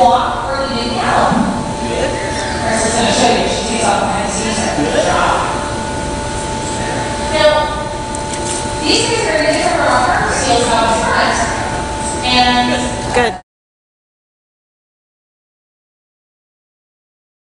walk or you didn't gallop. Good. Chris is going to show you. She takes off behind the scenes. Good job. Now, these things are going to differ on purpose. You'll have a front. And. Good.